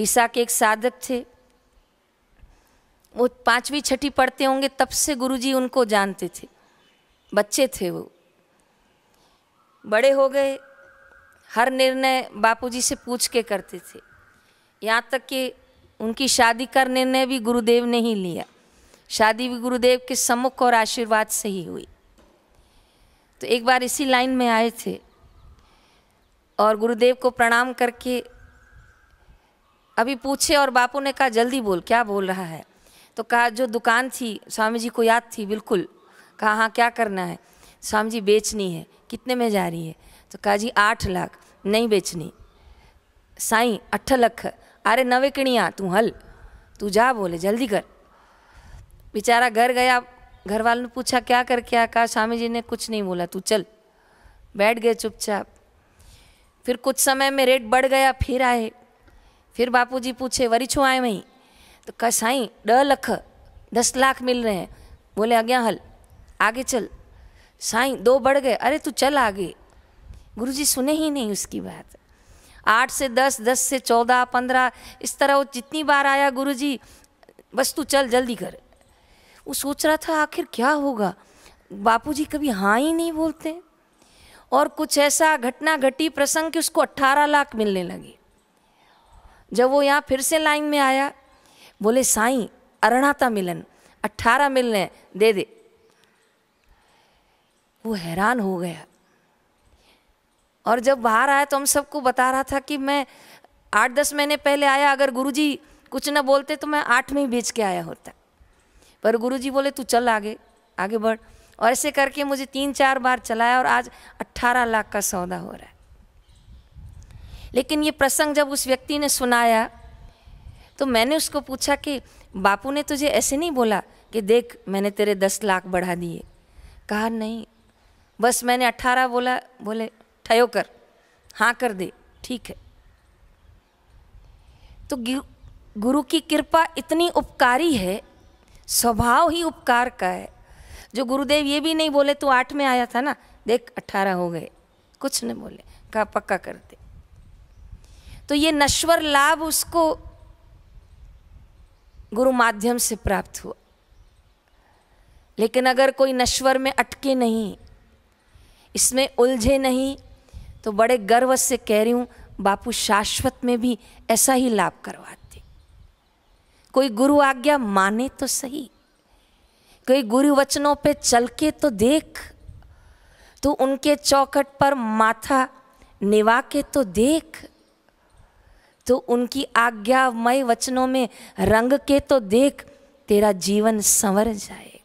उड़ीसा के एक साधक थे, वो 5वीं 6ठी पढ़ते होंगे तब से गुरुजी उनको जानते थे, बच्चे थे वो। बड़े हो गए, हर निर्णय बापूजी से पूछ के करते थे, यहाँ तक कि उनकी शादी का निर्णय भी गुरुदेव ने ही लिया। शादी भी गुरुदेव के सम्मुख और आशीर्वाद से ही हुई। तो एक बार इसी लाइन में आए थे और गुरुदेव को प्रणाम करके अभी पूछे, और बापू ने कहा जल्दी बोल क्या बोल रहा है। तो कहा जो दुकान थी स्वामी जी को याद थी बिल्कुल। कहा हाँ क्या करना है। स्वामी जी बेचनी है। कितने में जा रही है? तो कहा जी 8 लाख। नहीं बेचनी साईं, 8 लख। अरे न विकणिया तू हल, तू जा बोले जल्दी कर। बेचारा घर गया, घर वालों ने पूछा क्या कर क्या? कहा स्वामी जी ने कुछ नहीं बोला, तू चल। बैठ गए चुपचाप। फिर कुछ समय में रेट बढ़ गया, फिर आए, फिर बापूजी पूछे वरी छो आए वहीं? तो कहा साईं 10 लख 10 लाख मिल रहे हैं। बोले आज्ञा हल, आगे चल। साईं 2 बढ़ गए, अरे तू चल आगे। गुरुजी सुने ही नहीं उसकी बात। 8 से 10, 10 से 14, 15, इस तरह वो जितनी बार आया गुरुजी बस तू चल जल्दी कर। वो सोच रहा था आखिर क्या होगा, बापूजी कभी हाँ ही नहीं बोलते। और कुछ ऐसा घटना घटी प्रसंग कि उसको 18 लाख मिलने लगे। जब वो यहाँ फिर से लाइन में आया, बोले साईं 18 मिलन, 18 मिलने दे दे। वो हैरान हो गया और जब बाहर आया तो हम सबको बता रहा था कि मैं 8-10 महीने पहले आया, अगर गुरुजी कुछ ना बोलते तो मैं 8 में ही बेच के आया होता। पर गुरुजी बोले तू चल आगे, आगे बढ़। और ऐसे करके मुझे 3-4 बार चलाया और आज 18 लाख का सौदा हो रहा है। लेकिन ये प्रसंग जब उस व्यक्ति ने सुनाया तो मैंने उसको पूछा कि बापू ने तुझे ऐसे नहीं बोला कि देख मैंने तेरे 10 लाख बढ़ा दिए? कहा नहीं, बस मैंने 18 बोला। बोले ठयो कर, हाँ कर दे, ठीक है। तो गुरु की कृपा इतनी उपकारी है, स्वभाव ही उपकार का है। जो गुरुदेव ये भी नहीं बोले, तो 8 में आया था ना, देख 18 हो गए। कुछ नहीं बोले, कहा पक्का कर दे। तो ये नश्वर लाभ उसको गुरु माध्यम से प्राप्त हुआ। लेकिन अगर कोई नश्वर में अटके नहीं, इसमें उलझे नहीं, तो बड़े गर्व से कह रही हूँ बापू शाश्वत में भी ऐसा ही लाभ करवाते। कोई गुरु आज्ञा माने तो सही, कोई गुरु वचनों पे चल के तो देख, तू उनके चौखट पर माथा निवा के तो देख, तो उनकी आज्ञामय वचनों में रंग के तो देख, तेरा जीवन संवर जाए।